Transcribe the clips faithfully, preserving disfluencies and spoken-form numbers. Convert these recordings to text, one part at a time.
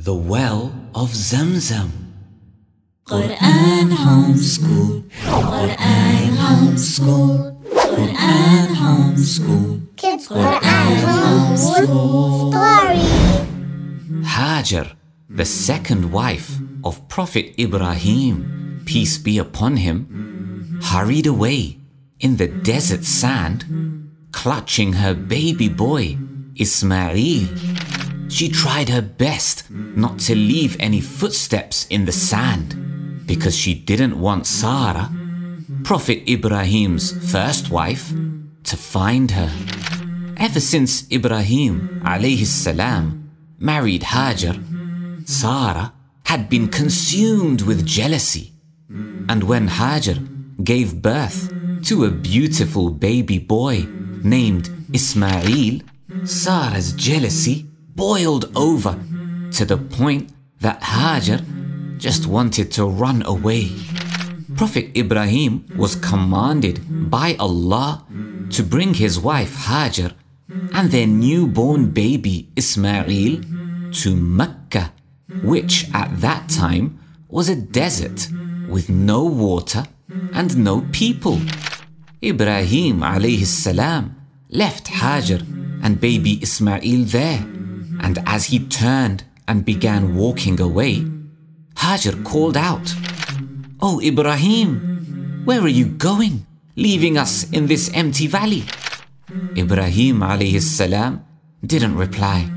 The Well of Zamzam. Quran Homeschool. Quran Homeschool. Quran Homeschool. Kids Quran Homeschool Story. Hajar, the second wife of Prophet Ibrahim, peace be upon him, hurried away in the desert sand, clutching her baby boy, Ismail. She tried her best not to leave any footsteps in the sand because she didn't want Sarah, Prophet Ibrahim's first wife, to find her. Ever since Ibrahim alayhi salam married Hajar, Sarah had been consumed with jealousy. And when Hajar gave birth to a beautiful baby boy named Ismail, Sarah's jealousy boiled over to the point that Hajar just wanted to run away. Prophet Ibrahim was commanded by Allah to bring his wife Hajar and their newborn baby Ismail to Mecca, which at that time was a desert with no water and no people. Ibrahim alayhi salam left Hajar and baby Ismail there. And as he turned and began walking away, Hajar called out, "Oh Ibrahim, where are you going, leaving us in this empty valley?" Ibrahim alayhi salam didn't reply.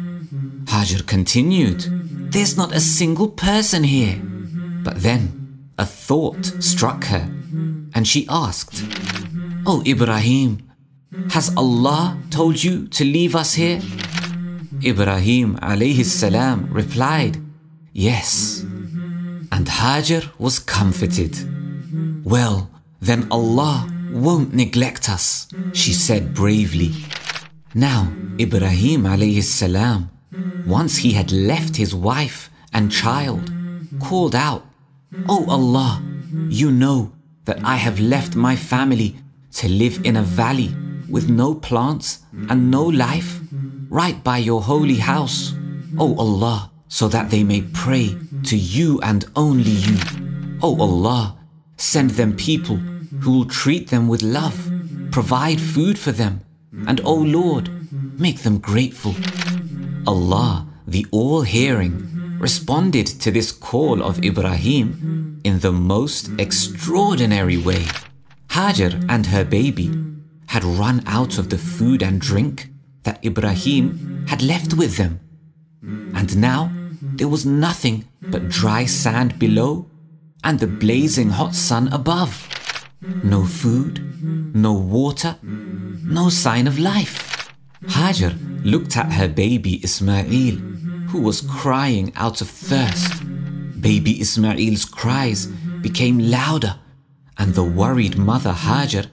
Hajar continued, "There's not a single person here." But then a thought struck her and she asked, "Oh Ibrahim, has Allah told you to leave us here?" Ibrahim alayhi salam replied, "Yes." And Hajar was comforted. "Well, then Allah won't neglect us," she said bravely. Now Ibrahim alayhi salam, once he had left his wife and child, called out, "Oh Allah, you know that I have left my family to live in a valley with no plants and no life, right by your holy house, O Allah, so that they may pray to you and only you. O Allah, send them people who will treat them with love, provide food for them, and O Lord, make them grateful." Allah, the All-Hearing, responded to this call of Ibrahim in the most extraordinary way. Hajar and her baby had run out of the food and drink that Ibrahim had left with them. And now there was nothing but dry sand below and the blazing hot sun above. No food, no water, no sign of life. Hajar looked at her baby Ismail, who was crying out of thirst. Baby Ismail's cries became louder, and the worried mother Hajar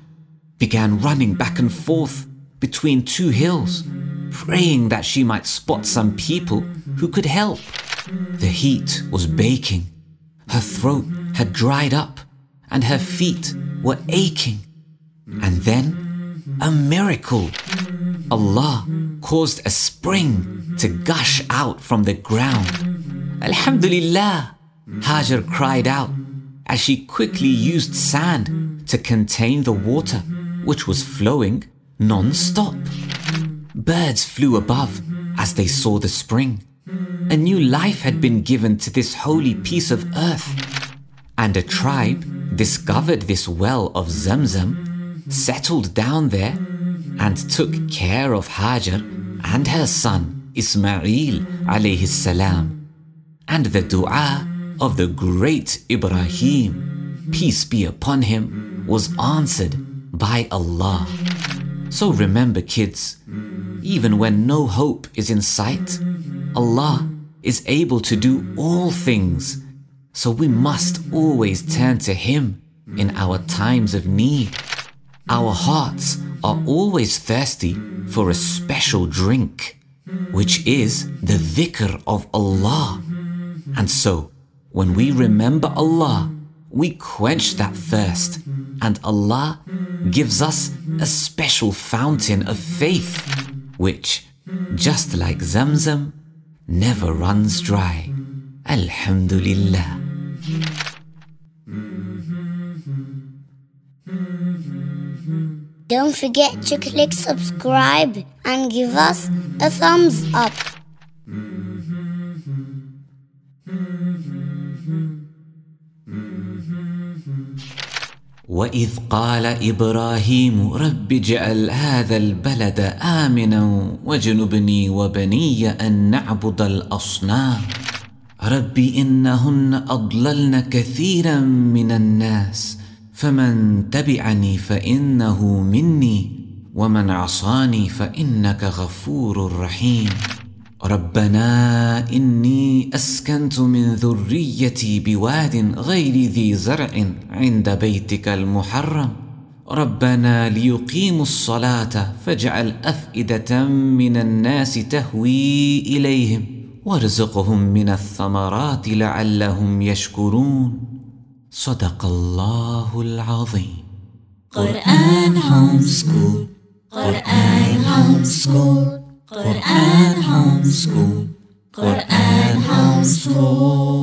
began running back and forth between two hills, praying that she might spot some people who could help. The heat was baking, her throat had dried up, and her feet were aching. And then, a miracle! Allah caused a spring to gush out from the ground. "Alhamdulillah," Hajar cried out as she quickly used sand to contain the water, which was flowing non-stop. Birds flew above as they saw the spring. A new life had been given to this holy piece of earth. And a tribe discovered this well of Zamzam, settled down there, and took care of Hajar and her son Ismail alayhi salam, and the dua of the great Ibrahim, peace be upon him, was answered by Allah. So remember, kids, even when no hope is in sight, Allah is able to do all things. So we must always turn to Him in our times of need. Our hearts are always thirsty for a special drink, which is the dhikr of Allah. And so, when we remember Allah, we quench that thirst, and Allah gives us a special fountain of faith, which, just like Zamzam, never runs dry. Alhamdulillah. Don't forget to click subscribe and give us a thumbs up. وإذ قال إبراهيم رب اجعل هذا البلد آمنا واجنبني وبني أن نعبد الأصنام رب إنهن أضللن كثيرا من الناس فمن تبعني فإنه مني ومن عصاني فإنك غفور رحيم ربنا إني أسكنت من ذريتي بواد غير ذي زرع عند بيتك المحرم ربنا ليقيموا الصلاة فاجعل أفئدة من الناس تهوي إليهم وارزقهم من الثمرات لعلهم يشكرون صدق الله العظيم. Quran Homeschool. Quran Homeschool. Quran Homeschool. Quran Homeschool.